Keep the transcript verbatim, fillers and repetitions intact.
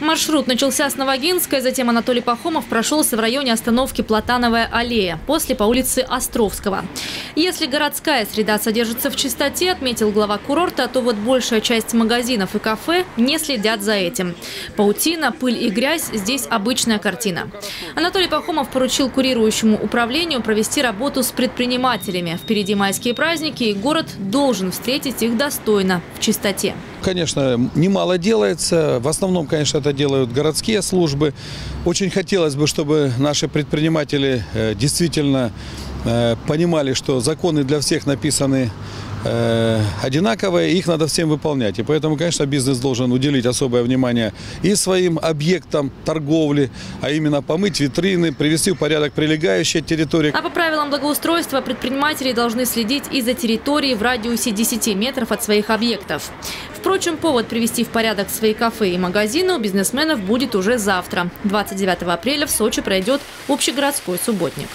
Маршрут начался с Навагинской, затем Анатолий Пахомов прошелся в районе остановки Платановая аллея, после по улице Островского. Если городская среда содержится в чистоте, отметил глава курорта, то вот большая часть магазинов и кафе не следят за этим. Паутина, пыль и грязь – здесь обычная картина. Анатолий Пахомов поручил курирующему управлению провести работу с предпринимателями. Впереди майские праздники, и город должен встретить их достойно, в чистоте. Конечно, немало делается. В основном, конечно, это делают городские службы. Очень хотелось бы, чтобы наши предприниматели действительно понимали, что законы для всех написаны одинаковые, их надо всем выполнять. И поэтому, конечно, бизнес должен уделить особое внимание и своим объектам торговли, а именно помыть витрины, привести в порядок прилегающие территории. А по правилам благоустройства предприниматели должны следить и за территорией в радиусе десяти метров от своих объектов. Впрочем, повод привести в порядок свои кафе и магазины у бизнесменов будет уже завтра. двадцать девятого апреля в Сочи пройдет общегородской субботник.